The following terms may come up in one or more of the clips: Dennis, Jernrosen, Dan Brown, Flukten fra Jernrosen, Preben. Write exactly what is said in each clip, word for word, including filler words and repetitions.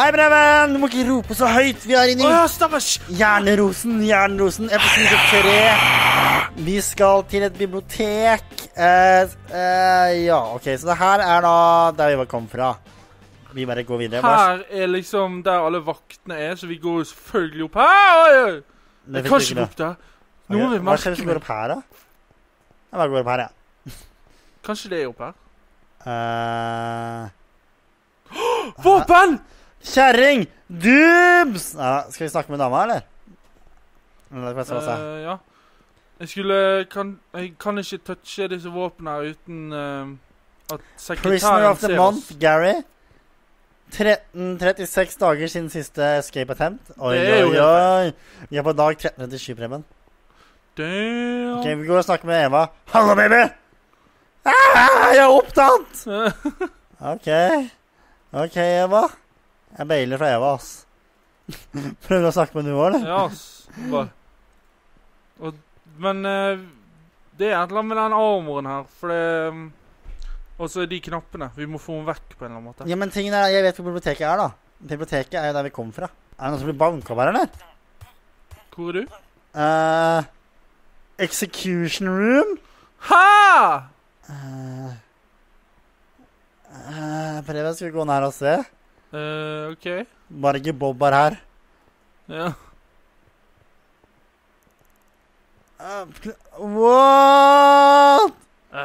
Hei, Preben! Du må ikke rope så høyt. Vi er inne i Jernrosen, Jernrosen, episode tre. Vi skal til et bibliotek. Eh, eh, ja, ok, så det her er da der vi kom fra. Vi bare går videre. Her er liksom der alle vaktene er, så vi går selvfølgelig opp her. Det er kanskje opp der. Noen vil merke meg. Hva skjer hvis vi går opp her, da? Jeg bare går opp her, ja. Kanskje det er opp her? Uh, Våpen! Kjæring! Dubs! Ja, skal vi snakke med dama, eller? Eller uh, ja. Jeg skulle... Kan, jeg kan ikke touche disse våpene uten uh, at sekretæren ser oss. Prisoner of the month, Gary. tretten trettiseks dager siden siste escape attempt. Oi, oi, oi. Vi er på dag tretten trettisju, Preben. Damn. Ok, vi går og snakker med Eva. Hallo, baby! Ah, jeg er opptatt! Ok. Ok, Eva. Jeg bailer fra Eva, ass. Prøver du å snakke med noe, eller? Ja, ass. Og, men uh, det er et eller annet med den armoren her, for det... Um, og så de knappene. Vi må få den vekk på en eller annen måte. Ja, men tingen er, jeg vet hvor biblioteket er, da. Biblioteket er jo der vi kom fra. Er det noen som blir banka bare, eller? Hvor er du? Uh, execution room? Ha! Uh, uh, Preben, skal vi gå ned og se? Uh, ok. Bare ikke Bob er her. Ja. Uh, what? Uh. Uh,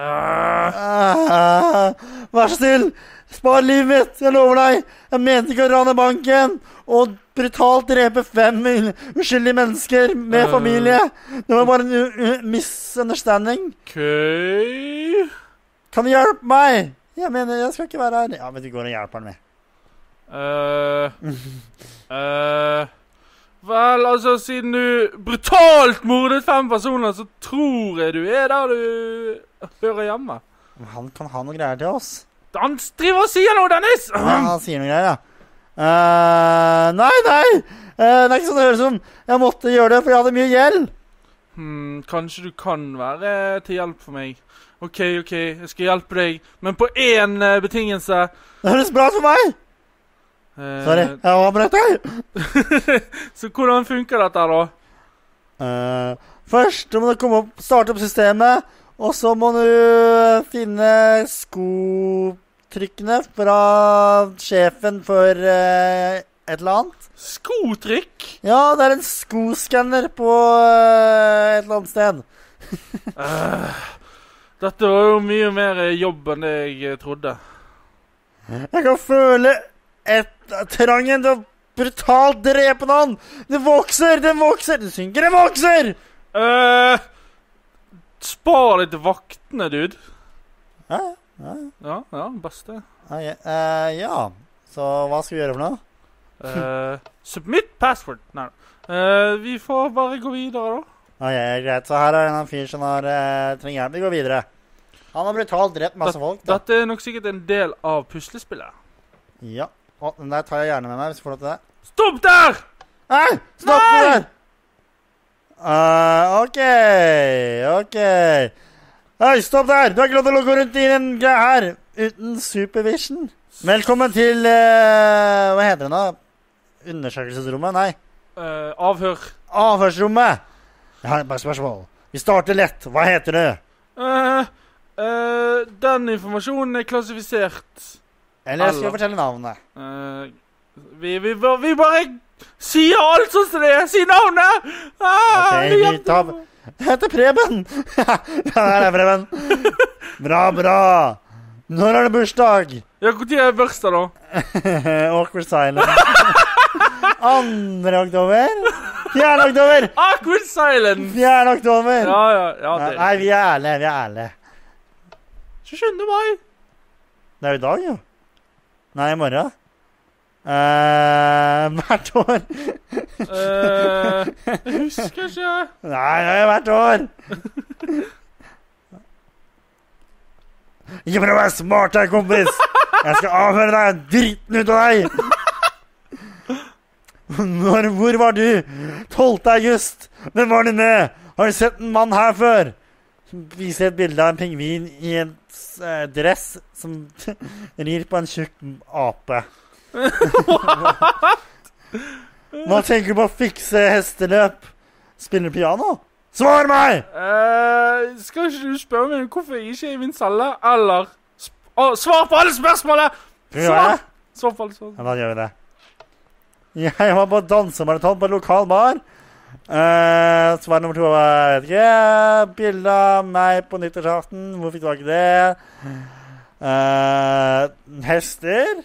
vær så snill, spar livet mitt, jeg lover deg. Jeg mente ikke å rane banken og brutalt drepe fem uskyldige mennesker med uh. familie. Det var bare en misunderstanding. Okay. Kan du hjelpe meg? Jeg mener, jeg skal ikke være her. Ja, men du går og hjelper han med. Uh, uh, vel, altså, siden du brutalt mordet fem personer, så tror jeg du er der du... hører hjemme. Han kan ha noen greier til oss. Han driver og sier noe, Dennis! Ja, han sier noen greier, ja. Uh, nei, nei! Uh, det er ikke sånn det høres om. Jeg måtte gjøre det, for jeg hadde mye gjeld. Hmm, kanskje du kan være til hjelp for meg. Ok, ok, jeg skal hjelpe deg. Men på én uh, betingelse. Det høres bra for meg! Uh, Sorry, jeg avbrøt deg! Så hvordan funker dette, da? Uh, først må du komme opp, starte opp systemet. Og så må du finne skotrykkene fra sjefen for uh, et eller annet. Skotrykk? Ja, det er en skoskanner på uh, et eller annet sted. uh, dette var jo mye mer jobb enn jeg trodde. Jeg kan føle et trangen til å brutalt drepe noen. Det vokser, det vokser, det synker, det vokser! Øh... Uh. Spar litt vaktene, dude. Ja, ja. Ja, ja, beste. Okay, uh, ja, så hva skal vi gjøre for noe? Uh, submit password. Nei, uh, vi får bare gå videre, da. Ok, greit. Så her er en fyr som har uh, trenger hjelp. Vi går videre. Han har brutalt drept masse folk, da. Dette er nok sikkert en del av puslespillet. Ja. Og den der tar jeg gjerne med meg, hvis jeg får lov til det. Stopp der! Nei! Stopp Nei! der! Uh, ok, ok. Hei, stopp der! Du har ikke lov til å gå rundt i den greia her uten supervision. Velkommen til, uh, hva heter den da? Undersøkelsesrommet, nei. Uh, avhør. Avhørsrommet. Jeg har bare spørsmål. Vi starter lett. Hva heter du? Uh, uh, den informasjonen er klassifisert. Eller jeg skal Eller. fortelle navnet. Uh, vi, vi, vi, vi bare... Si alt sånn som det er! Si navnet! Ah, ok, vi tar... Jeg heter Preben! Ja, der er Preben. Bra, bra! Når er det bursdag? Ja, hvor tid er det bursdag, da? Awkward silence. Andre oktober? Fjerde oktober! Awkward silence! Fjerde oktober! Ja, ja, ja, det er... Nei, vi er ærlige, vi er ærlige. tjuesjuende mai! Det er jo i dag, jo. Nei, i morgen. Uh, hvert år. uh, jeg husker ikke. Nei, nei, hvert år. Ikke prøv å være smart her, kompis. Jeg skal avhøre deg dritten ut av deg. Når, hvor var du? tolvte august. Hvem var du med? Har du sett en mann her før? Viser et bilde av en pingvin i en uh, dress som rir på en tjukk ape. Man tenker på å fikse hesteløp. Spiller piano? Svar meg! Uh, skal ikke du spørre meg hvorfor jeg ikke er i min celle? Eller sp oh, svar på alle spørsmålet! Svar! Svar på alle spørsmålet. Ja, da gjør vi det. Jeg var på dansemaraton på lokal bar. Uh, svar nummer to var yeah, bilde av meg på nyttårsaften. Hvor fikk du tak i det? Uh, hester?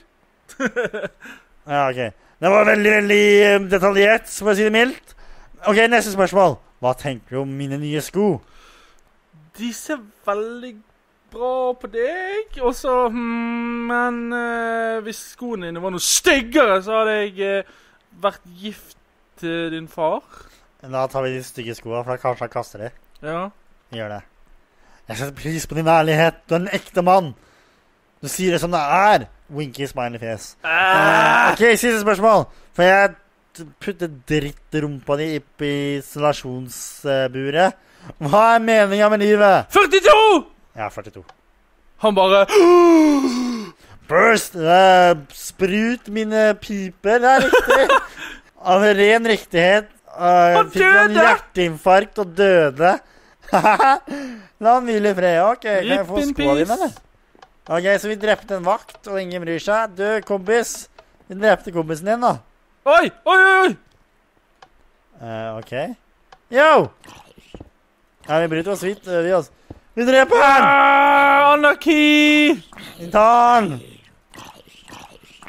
Ja, ok. Det var veldig, veldig detaljert, for å si det mildt. Ok, neste spørsmål. Hva tenker du om mine nye sko? De ser veldig bra på deg. Og så, hmm, men uh, hvis skoene dine var noe styggere, så hadde jeg uh, vært gift til uh, din far. Da tar vi de stygge skoene, for da kanskje han kaster de. Ja. Gjør det. Jeg setter pris på din ærlighet. Du er en ekte mann. Du sier det som det er. Winky smiley fjes. Ah! Uh, ok, siste spørsmål. For jeg... putte drittrumpa di opp i isolasjonsburet. Hva er meningen med livet? førtito! Ja, førtito. Han bare... Burst! Uh, sprut mine piper, det er riktig. Av ren riktighet. Uh, han døde! Fikk en hjerteinfarkt og døde. La han hvile i fred. Ok, kan jeg få skoene dine, eller? Ok, så vi drepte en vakt, og ingen bryr seg. Du, kompis. Vi drepte kompisen din, da. Oi, oi, oi! Uh, ok. Yo! Ja, vi bryter oss vidt, vi oss. Vi dreper han! Ah, anarki! Vi tar han!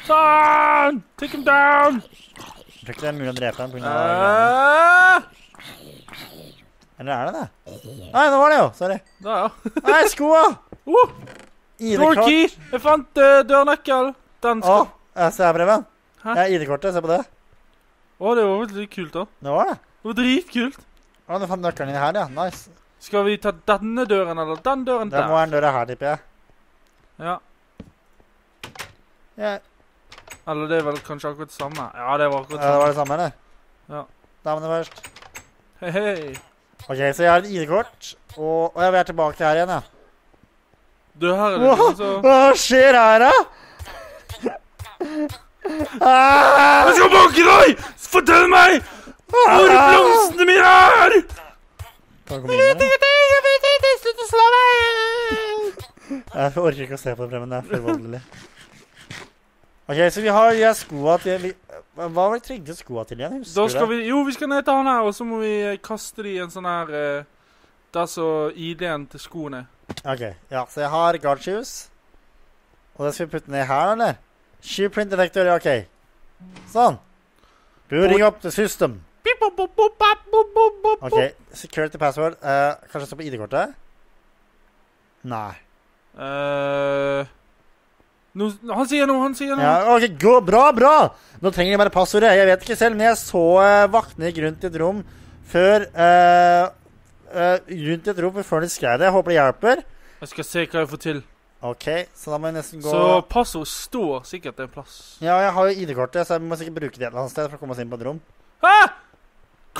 Ta han! Take him down! Jeg tror ikke det er mulig å drepe han på grunn av det. Eller er det det? Nei, nå var det jo, sorry. Da, ja. Nei, skoa! Oh! Dårkey! Jeg fant uh, dørnøkkel. Den skal. Åh, oh, jeg ser breven. Hæ? Ja, I D-kortet, se på det. Å, det var veldig kult da. Det var det. Det var dritkult. Å, du fant nøkkelen inne her, ja. Nice. Skal vi ta denne døren, eller den døren der? Det må være en dør her, tipper jeg. Ja. Ja. Eller det er vel kanskje akkurat samme. Ja, det var akkurat samme. Ja, det var det samme, eller? Ja. Damene først. Hei, hei. Ok, så jeg har et I D-kort. Og, og jeg er tilbake her igjen, ja. Du, her er det ikke så... Hva skjer her, da? Ah! Jeg skal banke deg! Fortell meg! Hvor er blomstene mine her? Jeg vet ikke, jeg vet ikke, slutt å slå meg! Jeg orker ikke å se på det, Preben, det er for voldelig. Ok, så vi har skoa til... Hva var det trengte skoa til igjen? Da skal vi... Jo, vi skal ned til han her, og så må vi kaste de i en sånn her... Der så I D-en til skoene. Ok, ja, så jeg har guard shoes. Og det skal vi putte ned her, eller? Shoeprint-detektor, ja, ok. Sånn. Booting up the system. Ok, security password. Uh, kanskje stå på I D-kortet? Nei. Uh, no, han sier noe, han sier noe. Ja, ok, go, bra, bra. Nå trenger jeg bare passordet. Jeg vet ikke selv, men jeg så uh, vaktene i grunn til et rom før... Uh, uh, rundt i et rom før de skrev det. Jeg håper det hjelper. Jeg skal se hva jeg får til. Ok, så da må jeg nesten gå... Så passord står sikkert en plass. Ja, jeg har jo I D-kortet, så jeg må sikkert bruke det et eller annet sted for å komme oss inn på et rom. Hæ?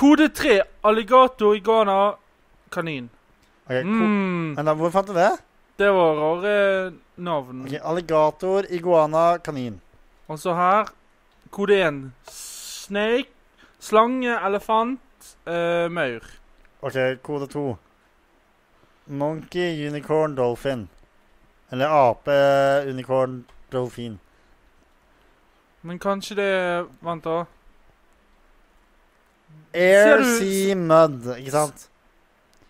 Kode tre, alligator, igana, kanin. Ok, mm. Men da, hvor fant du det? Det var rare navn. Ok, alligator, iguana, kanin. Og så her, kode én, snake, slange, elefant, uh, maur. Ok, kode to. Monkey, unicorn, dolphin. Eller ape, unicorn, dolphin. Men kanskje det... Vent da. Air, sea, mud, ikke sant?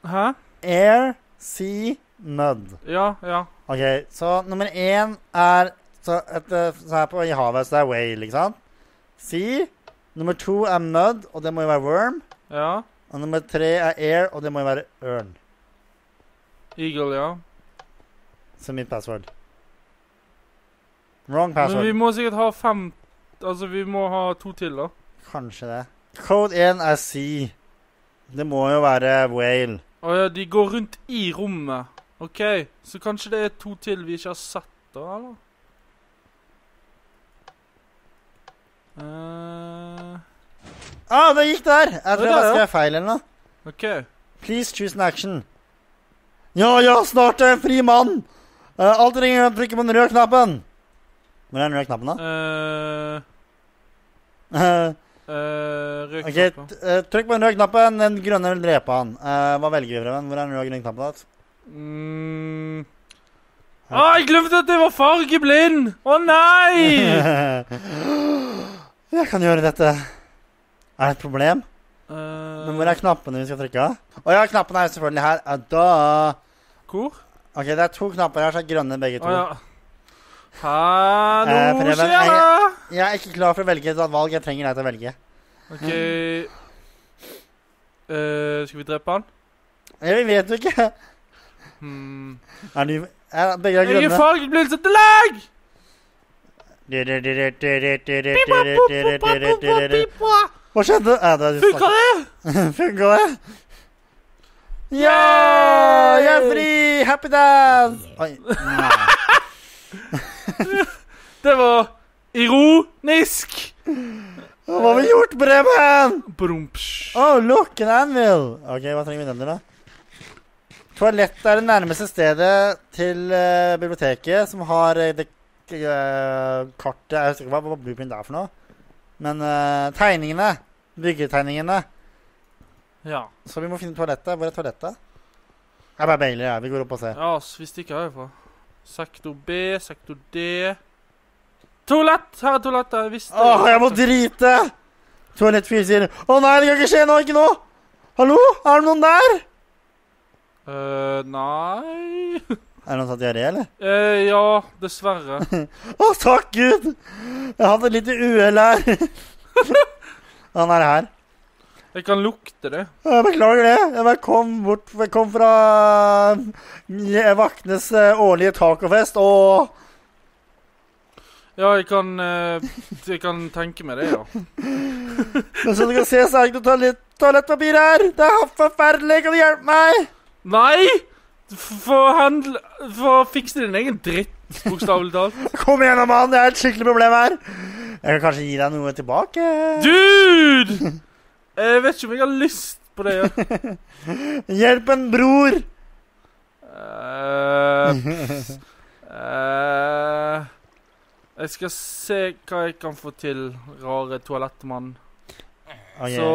Hæ? Air, sea, mud. Ja, ja. Ok, så nummer én er... Så, et, så her på i havet, så det er whale, ikke sant? Sea. Nummer to er mud, og det må jo være worm. Ja. Og nummer tre er air, og det må jo være ørn. Eagle, ja. Som mitt password. Wrong password. Men vi må sikkert ha fem... Altså, vi må ha to til, da. Kanskje det. Code én er sea. Det må jo være whale. Åja, de går rundt i rommet. Ok, så kanskje det er to til vi ikke har sett, da, eller? Uh... Ah, det gikk der! Jeg tror det var skrevet feil, eller noe. Ok. Please choose an action. Ja, ja, snart er en fri mann! Uh, alt ringer å trykke på den røde knappen. Hvor er den røde knappen, da? Uh, uh, røde okay, knappen. Uh, trykk på den røde knappen. Den grønne vil drepe han. Uh, hva velger vi, Preben? Hvor er den røde knappen, da? Mm. Ah, jeg glemte at det var fargeblind! Å, nei! Jeg kan gjøre dette. Er det et problem? Uh... Men hvor er knappene vi skal trykke av? Å, ja, knappen er selvfølgelig her. Da... Hvor? Ok, det er to knapper her, så er grønne begge to. Å, ja. Ha, nå eh, Preben, skjer det! Jeg, jeg er ikke klar for å velge et valg. Jeg trenger deg til å velge. Ok. Uh, skal vi drepe han? Ja, vi vet jo ikke. Hmm. Er du... Er begge grønne? Jeg er fargeblind til lag! Hva skjedde? Funker det? Funker det? Ja! Jeg er fri! Happy dance! Oi, nei. Det var ironisk! Hva har vi gjort, Preben? Brumps. Åh, look, en anvil! Ok, hva trenger vi den til da? Toalett er det nærmeste stedet til uh, biblioteket, som har uh, det uh, kartet, jeg husker ikke hva, hva blueprint er for noe. Men uh, tegningene, byggetegningene. Ja. Så vi må finne toalettet. Hvor er toalettet? Jeg bare bailer, jeg. Vi går opp og ser. Ja, så vi stikker herfra. Sektor B, sektor D. Toalett! Her er toalett, jeg visste. Åh, jeg må drite! Toalett fire sier. Åh nei, det kan ikke skje nå, ikke nå! Hallo? Er det noen der? Øh, uh, nei. Er det noen som gjør det, eller? Uh, ja, dessverre. Åh, oh, takk Gud! Jeg hadde litt uhell her. Han er her. Jeg kan lukte det. Jeg beklager det. Jeg bare kom bort, jeg kom fra Vaknes årlige tacofest, og... Ja, jeg kan, jeg kan tenke meg det, ja. Men som du kan se, så er det ikke noe toalettpapir her. Det er forferdelig, kan du hjelpe meg? Nei! Få fikse din egen dritt, bokstavelig talt. Kom igjen, mann, det er et skikkelig problem her. Jeg kan kanskje gi deg noe tilbake. Dude! Jeg vet ikke om jeg har lyst på det, ja. Hjelp en bror! Uh, uh, jeg skal se hva jeg kan få til, rare toalettmann. Okay. Så...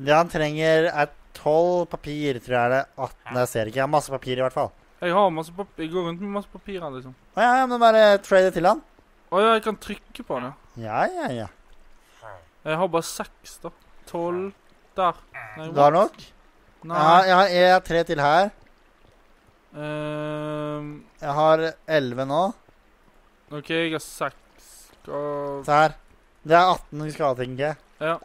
Det han trenger er tolv papir, tror jeg det. atten, jeg ser ikke. Jeg har masse papir i hvert fall. Jeg har masse papir. Jeg går rundt med masse papir her, liksom. Å ja, ja, men bare trade til han. Å ja, jeg kan trykke på han, ja. Ja, ja, ja. Jeg har bare seks, da. tolv, der. Nei, du har nok? Nei. Jeg har, jeg har tre til her. Um, jeg har elleve nå. Ok, jeg har seks. Og... Se her. Det er atten vi skal ha, tenker jeg. Ja.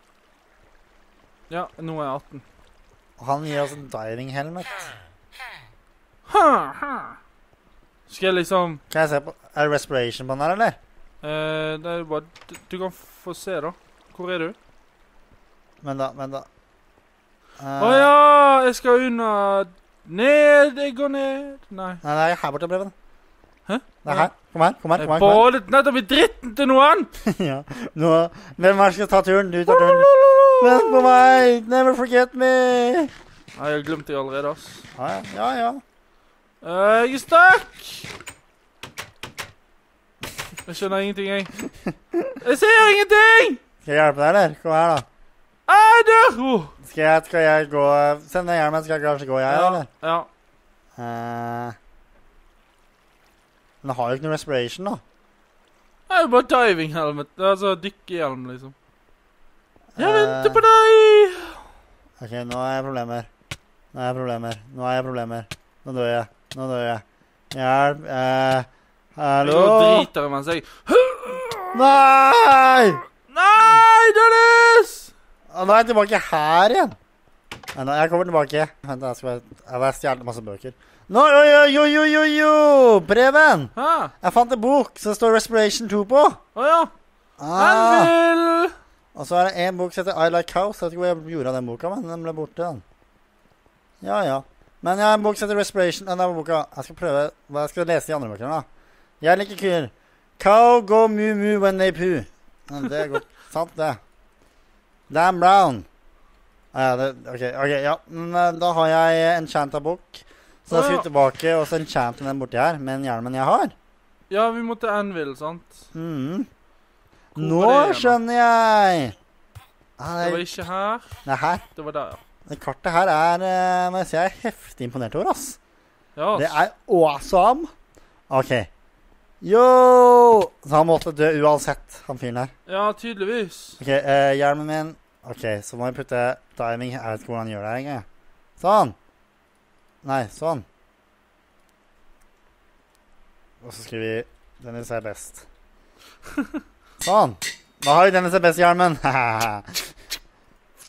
Ja, nå er jeg atten. Han gir oss en diving helmet. Skal jeg liksom... Kan jeg se på... Er det respiration på den her, eller? Uh, det er jo bare... Du, du kan få se, da. Hvor er du? Men da, men da... Å uh... oh, ja! Jeg skal unna... Ned, jeg går ned... Nei. Nei, det er her borte, Preben. Hæ? Det er her. Kom her, kom her, kom her. Jeg badet nettopp i dritten til noen! Ja. Nå... Hvem her skal ta turen? Du tar turen. Vent på meg! Never forget me! Nei, jeg har glemt det allerede, ass. Ja, ja, ja. Uh, jeg er stakk! Jeg skjønner ingenting, jeg. Jeg ser ingenting! Skal jeg hjelpe deg, eller? Kom her, da. Ah, jeg dør! Oh. Skal, jeg, skal jeg gå... Send deg hjelmen, skal jeg kanskje gå jeg, ja, eller? Ja, ja. Uh, den har jo ikke noe respiration, da. Det er jo bare diving helmet. Altså, dykkehjelm, liksom. Jeg venter på deg! Ok, nå har jeg problemer. Nå har jeg problemer. Nå har jeg problemer. Nå dør jeg. Nå dør jeg. Hjelp. Eh, hallo? Jeg driter i mens jeg... Nei! Nei, Dennis! Nå er jeg tilbake her igjen. Nei, nå, jeg kommer tilbake. Vent, jeg skal bare... Jeg har stjålet masse bøker. Nå, jo, jo, jo, jo, jo! Preben! Hæ? Jeg fant en bok som står Respiration to på. Å ja. Han vil... Og så er det en bok som heter I Like Cows. Jeg vet ikke hvor jeg gjorde av den boka, men den ble borte den. Ja, ja. Men jeg har en bok som heter Respiration. Den der boka. Jeg skal prøve. Jeg skal lese de andre bøkene da. Jeg liker kyr. Cow go moo moo when they poo. Det er godt. Sant det. Dan Brown. Ja, det, ok, ok, ja. Men da har jeg en Enchanta bok. Så da skal vi tilbake og så Enchanta den borti her. Med en hjelmen jeg har. Ja, vi måtte Anvil, sant? Mm. Nå skjønner jeg! Ah, det, er... det var ikke her. Nei, her. Det var der, ja. Det kartet her er, må jeg si, jeg er heftig imponert over, ass. Ja, ass. Det er awesome. Ok. Yo! Så han måtte dø uansett, han fyren her. Ja, tydeligvis. Ok, eh, hjelmen min. Ok, så må jeg putte timing. Jeg vet ikke hvordan han gjør det her engang. Sånn. Nei, sånn. Og så skriver vi, Dennis er best. Sånn. Da har vi Dennis er best-hjelmen.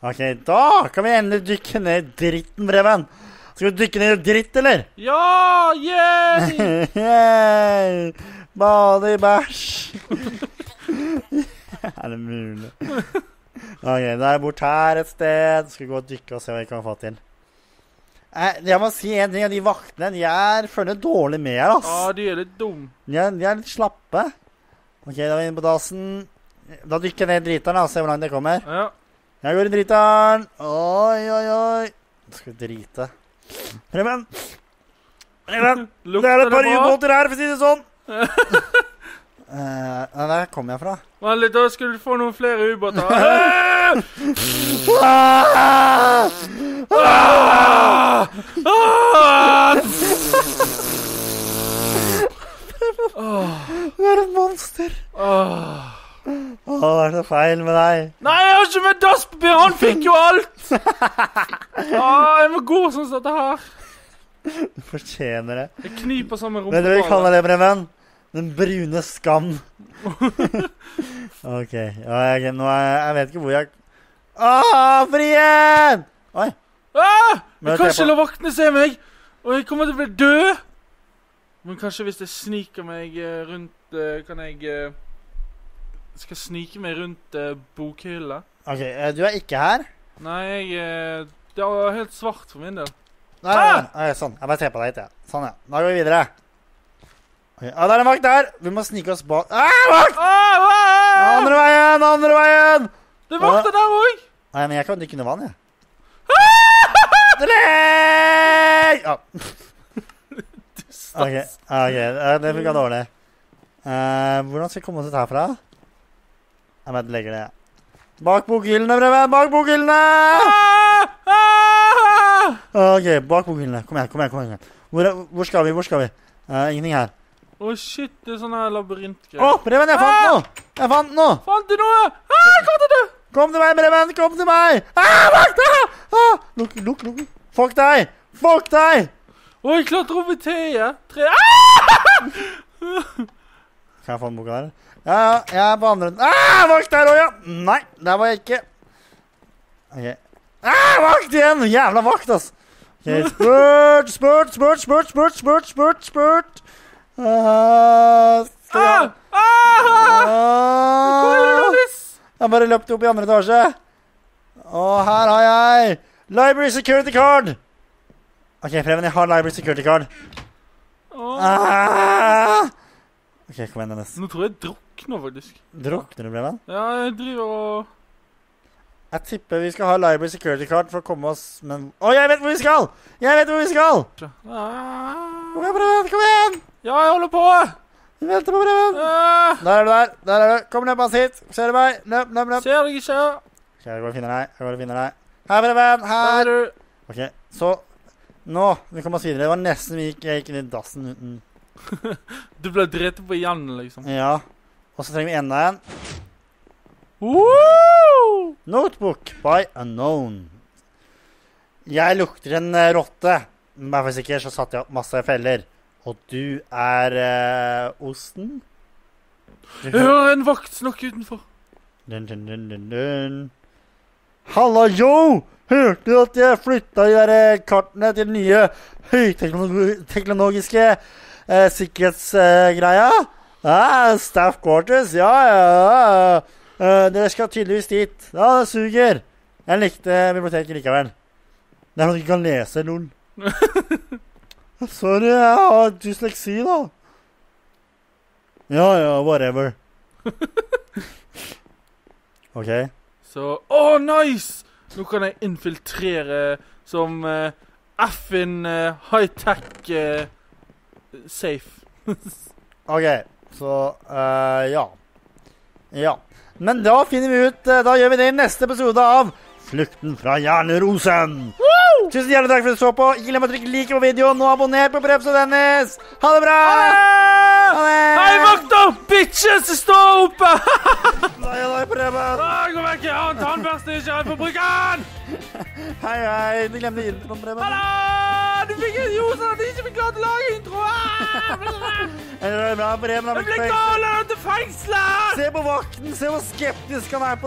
Ok, da kan vi endelig dykke ned i dritten, Preben. Skal vi dykke ned i dritt, eller? Ja, yay! Yay! Bade i bæsj. Er det mulig? Ok, da er jeg bort her et sted. Skal vi gå og dykke og se hva vi kan få til. Jeg må si en ting, de vaktene, de er følger dårlig med her, ass. Ja, de er litt dum. De er, de er litt slappe. Ok, da er vi inne på dasen. Da dykker jeg ned driteren, da, og ser hvor langt det kommer. Ja. Jeg går i driteren. Oi, oi, oi. Nå skal vi drite. Preben. Preben. Det er et par ubåter her, for å si det sånn. uh, der kom jeg fra. Vent litt, da skulle du få noen flere ubåter. Hæ? Ah! Ah! Du er et monster. Ah. Åh, det er så feil med deg. Nei, jeg har ikke med dasspapir, han fikk jo alt. ah, Jeg var god sånn som dette her. Du fortjener det. Jeg kniper sammen rumpa. Vet du hva vi kaller det, Preben? Den brune skam. Ok, ja, jeg, nå er, jeg vet ikke hvor jeg ah, frihet! Oi. Ah! Jeg kan ikke la vaktene se meg, og jeg kommer til å bli død. Men kanskje hvis jeg sniker meg rundt, kan jeg... Skal snike meg rundt bokhylla. Ok, du er ikke her. Nei, jeg... Det var helt svart for min del. Nei, nei, nei, sånn. Jeg bare ser på deg litt, ja. Sånn, ja. Da går vi videre. Ok, ja, det er en vakt der. Vi må snike oss bak... Ah, vakt! Ah, vakt! Andre veien, andre veien! Det er vakter der også. Nei, men jeg kan dykke under vann, jeg. Ja. Ok, ok, det funker dårlig. uh, Hvordan skal vi komme oss ut herfra? Jeg vet, legger det bak bokhyllene, Preben, bak bokhyllene! Ok, bak bokhyllene, kom igjen, kom igjen, kom igjen. Hvor, hvor skal vi, hvor skal vi? Uh, ingenting her. Å oh, shit, det er sånn her labyrintgreier. Å, oh, Preben, jeg fant noe! Jeg fant noe! Fant du noe? Ah, kom til du! Kom til meg, Preben, kom til meg! Ah, vakt! Ah, lukk, lukk, lukk. Fuck deg! Fuck deg! Åh, jeg klarte over teet. Tre... Kan jeg få en boka der? Ja, ja, jeg er på andre runden. Ah, vakt der også, ja! Nei, der var jeg ikke. Ok. Ah, vakt igjen! Jævla vakt, ass! Ok, spurt, spurt, spurt, spurt, spurt, spurt, spurt, spurt. Uh, skal jeg... Ah! Ah! Hvor er det, Dennis? Jeg bare løpte opp i andre etasje. Og her har jeg... Library Security Card! Ok, Preben, jeg har Library Security Card. Oh. Ah! Ok, kom igjen, Dennis. Nå tror jeg jeg drukner, faktisk. Drukner du, Preben? Ja, jeg driver og... Jeg tipper vi skal ha Library Security Card for å komme oss, men... Å, oh, jeg vet hvor vi skal! Jeg vet hvor vi skal! Ah. Kom igjen, Preben, kom igjen! Ja, jeg holder på! Vi venter på Preben! Ah. Der er du der, der er du. Kom ned, pass hit. Ser du meg? Løp, løp, løp. Ser deg ikke. Ok, jeg går og finner deg, jeg går og finner deg. Her, Preben, her! Ok, så... Nå, vi kommer oss videre. Det var nesten vi gikk, jeg gikk inn i dassen uten... Du ble drept på igjen, liksom. Ja. Og så trenger vi enda en. Woo! Notebook by unknown. Jeg lukter en rotte. Men bare for sikkert så satte jeg opp masse feller. Og du er... Uh, osten? Jeg hører en vakt snakke utenfor. Dun, dun, dun, dun, dun. Halla, yo! Hørte du at jeg flytta de der kartene til den nye høyteknologiske eh, sikkerhetsgreia? Eh, ja, staff quarters, ja, ja. Uh, dere skal tydeligvis dit. Ja, det suger. Jeg likte biblioteket likevel. Det er noe du ikke kan lese, lol. Sorry, jeg har dysleksi, da. Ja, ja, whatever. Ok. Så, åh, nice! Nå kan jeg infiltrere som uh, F-in uh, high-tech uh, safe. Ok. Så, uh, ja. Ja. Men da finner vi ut, da gjør vi det i neste episode av Flukten fra Jernrosen. Woo! Tusen hjertelig takk for at du så på. Ikke glem å trykke like på videoen og abonner på Preben og Dennis. Ha det bra! Ha det! Hei, vakt opp, bitches! Det står oppe! Nei, nei, Preben! Gå vekk! Jeg har en tannbørste, ikke jeg får bruke den! Hei, hei, du glemte introen, Preben. Hallo! Du fikk en jo sånn at jeg ikke fikk klart å lage intro! Jeg ble gale! Du fengsler! Se på vakten, se hvor skeptisk han er på det!